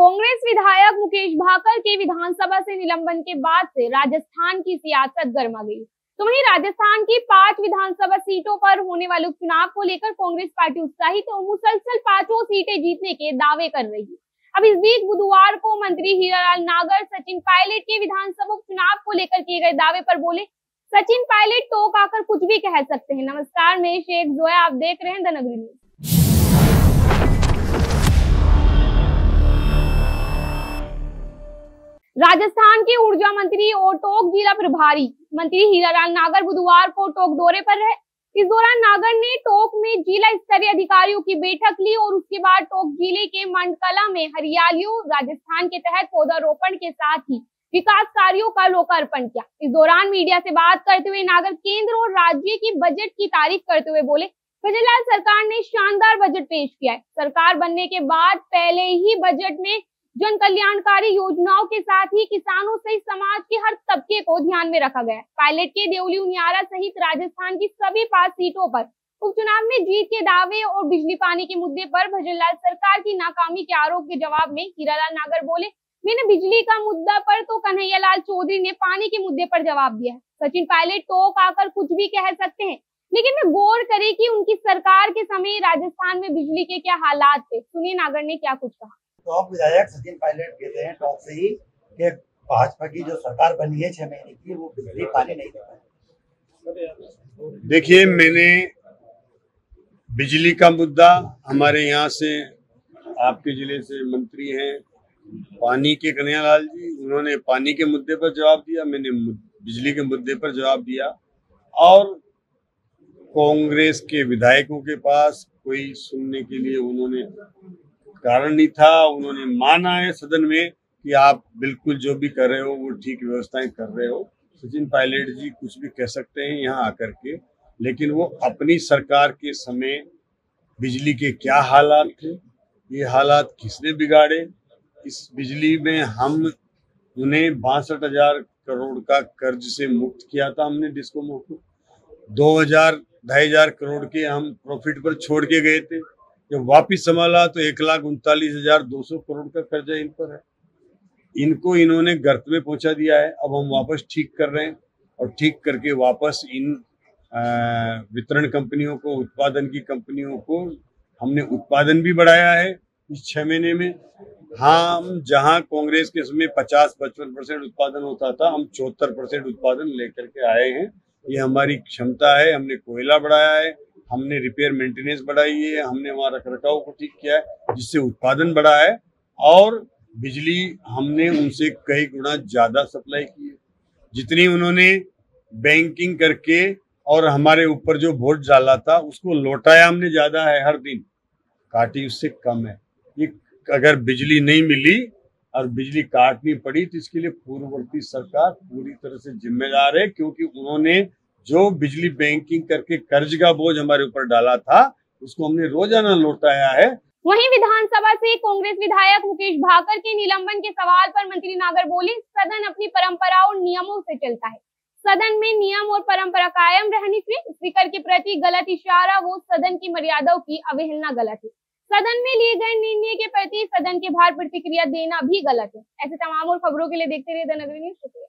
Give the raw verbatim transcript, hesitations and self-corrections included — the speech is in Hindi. कांग्रेस विधायक मुकेश भाकर के विधानसभा से निलंबन के बाद से राजस्थान की सियासत गर्मा गई। तो वहीं राजस्थान की पांच विधानसभा सीटों पर होने वाले उपचुनाव को लेकर कांग्रेस पार्टी उत्साहित और मुसलसल पांचों सीटें जीतने के दावे कर रही है। अब इस बीच बुधवार को मंत्री हीरालाल नागर सचिन पायलट के विधानसभा उपचुनाव को लेकर किए गए दावे पर बोले, सचिन पायलट तो आकर कुछ भी कह सकते हैं। नमस्कार, मैं शेख जोया, आप देख रहे हैं द नगरी न्यूज। राजस्थान के ऊर्जा मंत्री और टोंक जिला प्रभारी मंत्री हीरालाल नागर बुधवार को टोंक दौरे पर रहे। इस दौरान नागर ने टोंक में जिला स्तरीय अधिकारियों की बैठक ली और उसके बाद टोंक जिले के मंडकला में हरियालियों राजस्थान के तहत पौधारोपण के साथ ही विकास कार्यों का लोकार्पण किया। इस दौरान मीडिया से बात करते हुए नागर केंद्र और राज्य की बजट की तारीफ करते हुए बोले, भजनलाल सरकार ने शानदार बजट पेश किया है। सरकार बनने के बाद पहले ही बजट में जन कल्याणकारी योजनाओं के साथ ही किसानों सहित समाज के हर तबके को ध्यान में रखा गया। पायलट के देवली उनियारा सहित राजस्थान की सभी पांच सीटों पर उपचुनाव में जीत के दावे और बिजली पानी के मुद्दे पर भजनलाल सरकार की नाकामी के आरोप के जवाब में हीरालाल नागर बोले, मैंने बिजली का मुद्दा पर तो कन्हैयालाल चौधरी ने पानी के मुद्दे पर जवाब दिया। सचिन पायलट टोक आकर कुछ भी कह सकते हैं, लेकिन वे गौर करे की उनकी सरकार के समय राजस्थान में बिजली के क्या हालात थे। सुनील नागर ने क्या कुछ कहा। टॉप विधायक सचिन पायलट कहते हैं टॉप से ही कि भाजपा की जो सरकार बनी है छह महीने की, वो बिजली पानी नहीं दे पाए। देखिए, मैंने बिजली का मुद्दा, हमारे यहाँ से आपके जिले से मंत्री हैं पानी के कन्हैयालाल जी, उन्होंने पानी के मुद्दे पर जवाब दिया, मैंने बिजली के मुद्दे पर जवाब दिया। और कांग्रेस के विधायकों के पास कोई सुनने के लिए उन्होंने कारण नहीं था। उन्होंने माना है सदन में कि आप बिल्कुल जो भी कर रहे हो वो ठीक व्यवस्थाएं कर रहे हो। सचिन पायलट जी कुछ भी कह सकते हैं यहाँ आकर के, लेकिन वो अपनी सरकार के समय बिजली के क्या हालात थे, ये हालात किसने बिगाड़े। इस बिजली में हम उन्हें बासठ हजार करोड़ का कर्ज से मुक्त किया था, हमने डिस्कोमो को दो हजार ढाई हजार करोड़ के हम प्रॉफिट पर छोड़ के गए थे। जब वापिस संभाला तो एक लाख उनतालीस हजार दो सौ करोड़ का कर्जा इन पर है, इनको इन्होंने गर्त में पहुंचा दिया है। अब हम वापस ठीक कर रहे हैं और ठीक करके वापस इन वितरण कंपनियों को, उत्पादन की कंपनियों को हमने उत्पादन भी बढ़ाया है इस छह महीने में। हम जहां कांग्रेस के समय पचास पचपन परसेंट उत्पादन होता था, हम चौहत्तर परसेंट उत्पादन लेकर के आए हैं। ये हमारी क्षमता है। हमने कोयला बढ़ाया है, हमने रिपेयर मेंटेनेंस बढ़ाई है, हमने वहाँ रख रखाव को ठीक किया है, जिससे उत्पादन बढ़ा है। और बिजली हमने उनसे कई गुना ज़्यादा सप्लाई की है, जितनी उन्होंने बैंकिंग करके और हमारे ऊपर जो वोट डाला था उसको लौटाया हमने ज़्यादा है, हर दिन काटी उससे कम है। ये अगर बिजली नहीं मिली और बिजली काटनी पड़ी तो इसके लिए पूर्ववर्ती सरकार पूरी तरह से जिम्मेदार है, क्योंकि उन्होंने जो बिजली बैंकिंग करके कर्ज का बोझ हमारे ऊपर डाला था उसको हमने रोजाना लौटाया है। वहीं विधानसभा से कांग्रेस विधायक मुकेश भाकर के निलंबन के सवाल पर मंत्री नागर बोले, सदन अपनी परंपरा और नियमों से चलता है। सदन में नियम और परंपरा कायम रहने से स्पीकर के प्रति गलत इशारा वो सदन की मर्यादाओं की अवहेलना गलत है। सदन में लिए गए निर्णय के प्रति सदन के बाहर प्रतिक्रिया देना भी गलत है। ऐसे तमाम और खबरों के लिए देखते रहिए द नगरी न्यूज।